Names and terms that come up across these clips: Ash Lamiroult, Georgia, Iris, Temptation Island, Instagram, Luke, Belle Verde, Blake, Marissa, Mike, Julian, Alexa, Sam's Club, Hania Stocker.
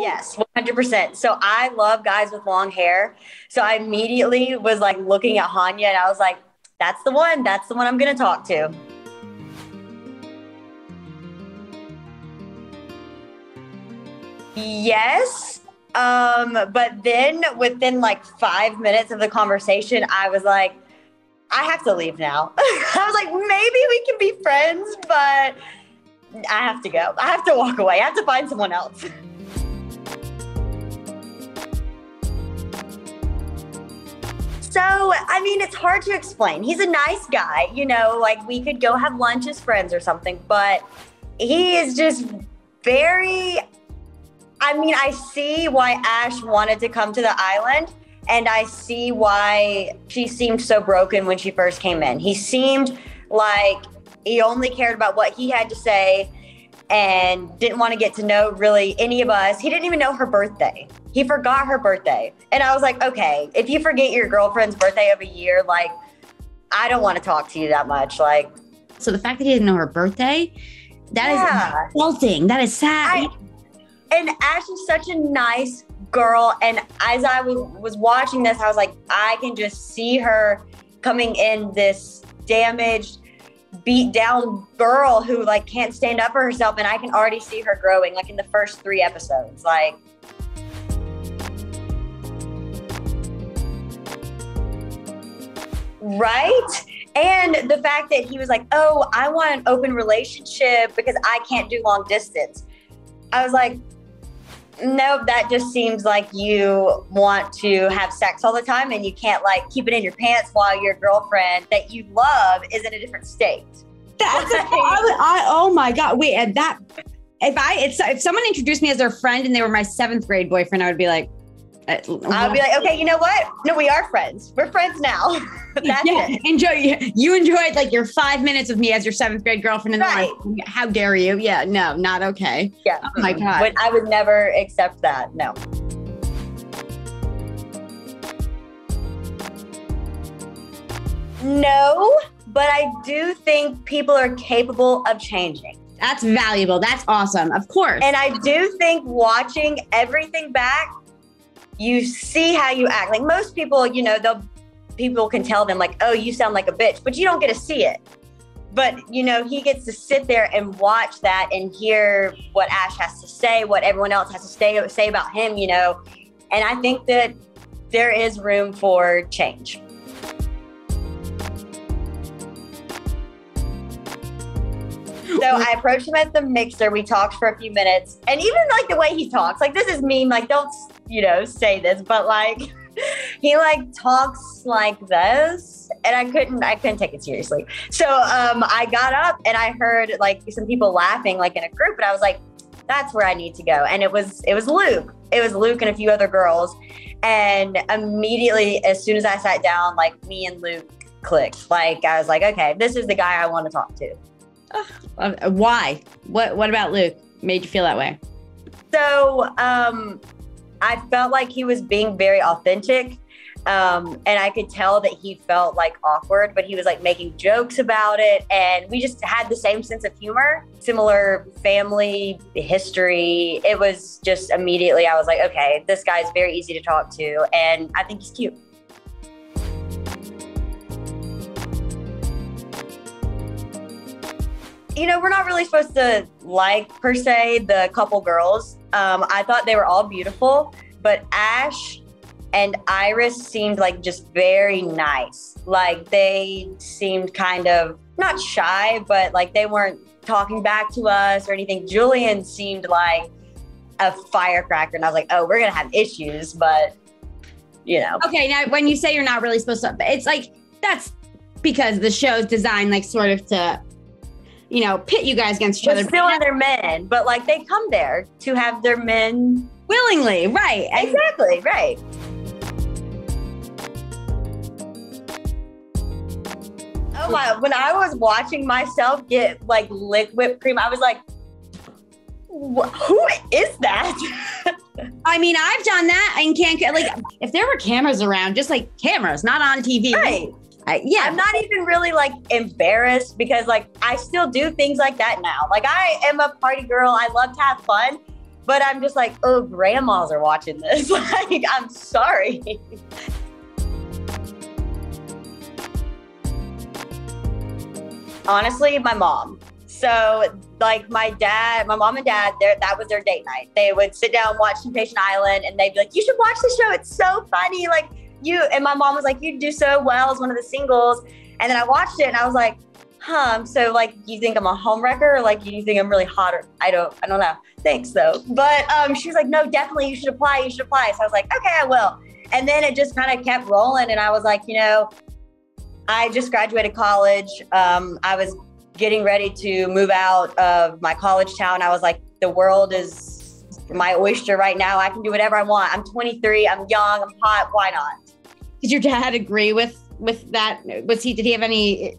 Yes, 100%. So I love guys with long hair. So I immediately was like looking at Hania and I was like, that's the one. That's the one I'm going to talk to. Yes. But then within like 5 minutes of the conversation, I was like, I have to leave now. I was like, maybe we can be friends, but I have to go. I have to walk away. I have to find someone else. So, I mean, it's hard to explain. He's a nice guy, you know, like we could go have lunch as friends or something, but he is just very, I mean, I see why Ash wanted to come to the island, and I see why she seemed so broken when she first came in. He seemed like he only cared about what he had to say and didn't want to get to know really any of us. He didn't even know her birthday. He forgot her birthday. And I was like, okay, if you forget your girlfriend's birthday every year, like, I don't want to talk to you that much. Like, so the fact that he didn't know her birthday, that is insulting. That is sad. And Ash is such a nice girl. And as I was watching this, I was like, I can just see her coming in this damaged, beat down girl who like can't stand up for herself. And I can already see her growing like in the first 3 episodes. Like, right? And the fact that he was like, oh, I want an open relationship because I can't do long distance. I was like, no, that just seems like you want to have sex all the time and you can't like keep it in your pants while your girlfriend that you love is in a different state. That's oh my God. Wait, at that, if someone introduced me as their friend and they were my 7th grade boyfriend, I would be like, I'll be like, okay, you know what? No, we are friends. We're friends now. That's it. You enjoyed like your 5 minutes of me as your 7th grade girlfriend, and right. They're like, how dare you? Yeah, no, not okay. Yeah. Oh my God. But I would never accept that. No. No, but I do think people are capable of changing. That's valuable. That's awesome. Of course. And I do think watching everything back, you see how you act. Like most people, you know, people can tell them like, oh, you sound like a bitch, but you don't get to see it. But, you know, he gets to sit there and watch that and hear what Ash has to say, what everyone else has to say about him, you know. And I think that there is room for change. So I approached him at the mixer. We talked for a few minutes. And even like the way he talks, like this is mean, like don't, you know, say this, but like he like talks like this and I couldn't take it seriously. So I got up and I heard like some people laughing like in a group, and I was like, that's where I need to go. And it was Luke. It was Luke and a few other girls. And immediately as soon as I sat down, like me and Luke clicked. Like I was like, okay, this is the guy I want to talk to. Why? What about Luke made you feel that way? So I felt like he was being very authentic, and I could tell that he felt like awkward, but he was like making jokes about it, and we just had the same sense of humor, similar family history. It was just immediately I was like, okay, this guy's very easy to talk to, and I think he's cute. You know, we're not really supposed to like, per se, the couple girls. I thought they were all beautiful, but Ash and Iris seemed like just very nice. Like they seemed kind of, not shy, but like they weren't talking back to us or anything. Julian seemed like a firecracker, and I was like, oh, we're gonna have issues, but you know. Okay, now when you say you're not really supposed to, it's like, that's because the show's designed like sort of to, you know, pit you guys against each other. Still are their men, but like they come there to have their men willingly, right? Exactly, right. Oh my! When I was watching myself get like liquid whipped cream, I was like, "Who is that?" I mean, I've done that and can't get like. If there were cameras around, just like cameras, not on TV, right? Yeah, I'm not even really like embarrassed because like I still do things like that now. Like I am a party girl. I love to have fun, But I'm just like, oh, grandmas are watching this. Like, I'm sorry. Honestly, my mom. So like my mom and dad, that was their date night. They would sit down and watch Temptation Island and they'd be like, you should watch the show. It's so funny. Like you, and my mom was like, you do so well as one of the singles. And then I watched it and I was like, so like, you think I'm a homewrecker? Or like, you think I'm really hot? Or I don't know. Thanks though. But she was like, no, definitely you should apply. You should apply. So I was like, okay, I will. And then it just kind of kept rolling. And I was like, you know, I just graduated college. I was getting ready to move out of my college town. I was like, the world is my oyster right now. I can do whatever I want. I'm 23, I'm young, I'm hot, why not? Did your dad agree with that? Did he have any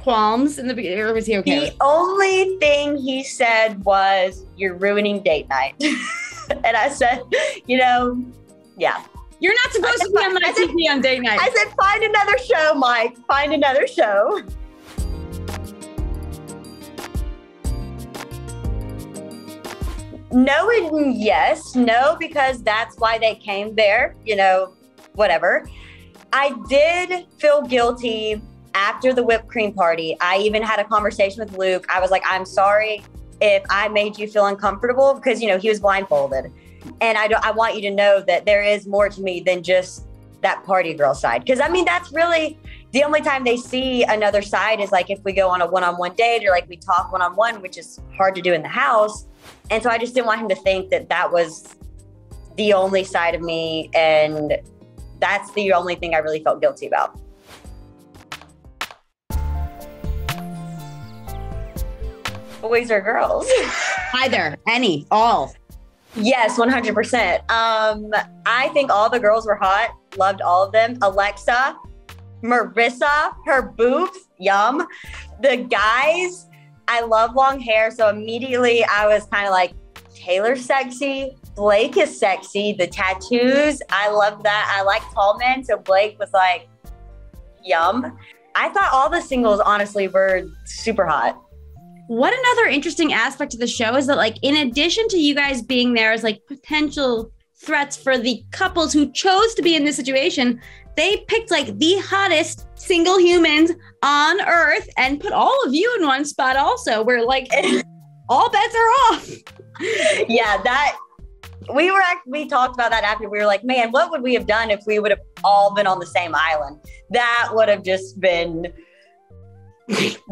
qualms in the beginning, or was he okay? The only thing he said was, you're ruining date night. And I said, you know, yeah. You're not supposed to be on my TV on date night. I said, find another show, Mike, find another show. No and yes, no, because that's why they came there, you know, whatever. I did feel guilty after the whipped cream party. I even had a conversation with Luke. I was like, I'm sorry if I made you feel uncomfortable because, you know, he was blindfolded. And I want you to know that there is more to me than just that party girl side. Because I mean, that's really the only time they see another side is like if we go on a one-on-one date or like we talk one-on-one, which is hard to do in the house. And so I just didn't want him to think that that was the only side of me. And that's the only thing I really felt guilty about. Boys or girls? Either, any, all. Yes, 100%. I think all the girls were hot, loved all of them. Alexa, Marissa, her boobs, yum. The guys, I love long hair, so immediately I was kind of like, Taylor's sexy, Blake is sexy, the tattoos, I love that. I like tall men, so Blake was like, yum. I thought all the singles, honestly, were super hot. What another interesting aspect of the show is that, like, in addition to you guys being there as, like, potential threats for the couples who chose to be in this situation, they picked like the hottest single humans on earth and put all of you in one spot also where like all bets are off. Yeah, that we talked about that after. We were like, man, what would we have done if we would have all been on the same island? That would have just been,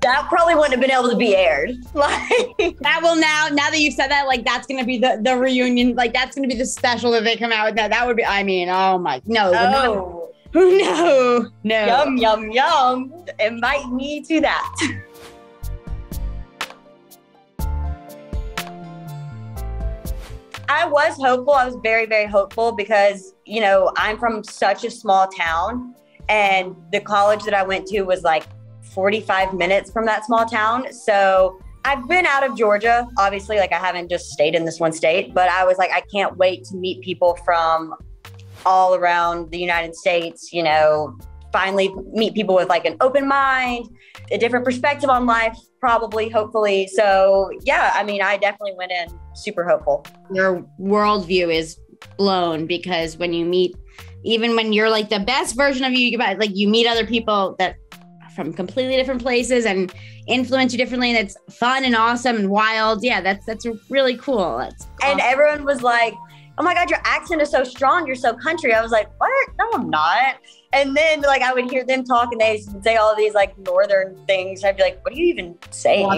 that probably wouldn't have been able to be aired. Like that will now that you've said that, like that's gonna be the reunion, like that's gonna be the special that they come out with. That would be, I mean, oh my, no. Oh. No. Yum, yum, yum. Invite me to that. I was hopeful. I was very, very hopeful because, you know, I'm from such a small town and the college that I went to was like 45 minutes from that small town. So I've been out of Georgia, obviously, like I haven't just stayed in this one state, but I was like, I can't wait to meet people from all around the United States, you know, finally meet people with like an open mind, a different perspective on life, probably, hopefully. So yeah, I mean, I definitely went in super hopeful. Your worldview is blown because when you meet, even when you're like the best version of you, like you meet other people that are from completely different places and influence you differently. And it's fun and awesome and wild. Yeah, that's really cool. That's awesome. And everyone was like, oh my God, your accent is so strong. You're so country. I was like, what? No, I'm not. And then like, I would hear them talk and they say all these like Northern things. I'd be like, what are you even saying?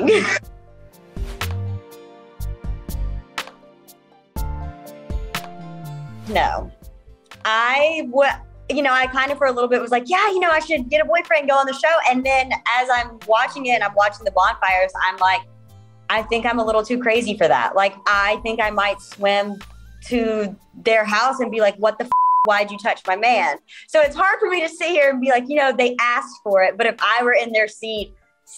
No, you know, I kind of for a little bit was like, yeah, you know, I should get a boyfriend, go on the show. And then as I'm watching it and I'm watching the bonfires, I'm like, I think I'm a little too crazy for that. Like, I think I might swim to their house and be like, what the f, why'd you touch my man? So it's hard for me to sit here and be like, you know, they asked for it. But if I were in their seat,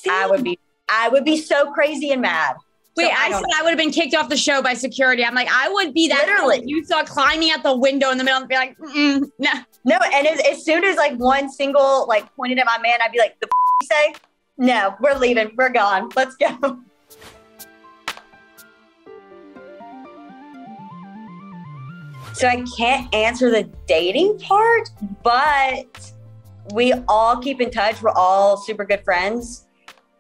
I would be so crazy and mad. Wait, so I said I would have been kicked off the show by security. I'm like, I would be that. Literally, you saw climbing out the window in the middle and be like, no. And as soon as like one single like pointed at my man, I'd be like, the f you say? No, we're leaving. We're gone. Let's go. So I can't answer the dating part, but we all keep in touch. We're all super good friends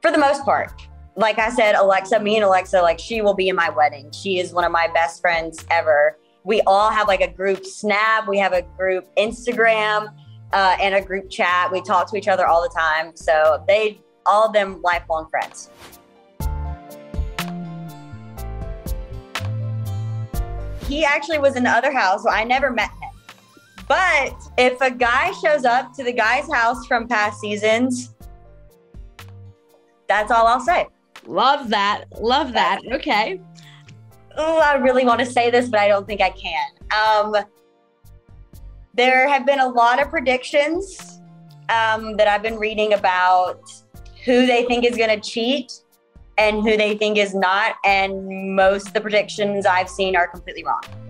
for the most part. Like I said, me and Alexa, like, she will be in my wedding. She is one of my best friends ever. We all have like a group Snap. We have a group Instagram and a group chat. We talk to each other all the time. So all of them, lifelong friends. He actually was in the other house, so I never met him. But if a guy shows up to the guy's house from past seasons, that's all I'll say. Love that. Love that. Okay. Oh, I really want to say this, but I don't think I can. There have been a lot of predictions that I've been reading about who they think is going to cheat and who they think is not. And most of the predictions I've seen are completely wrong.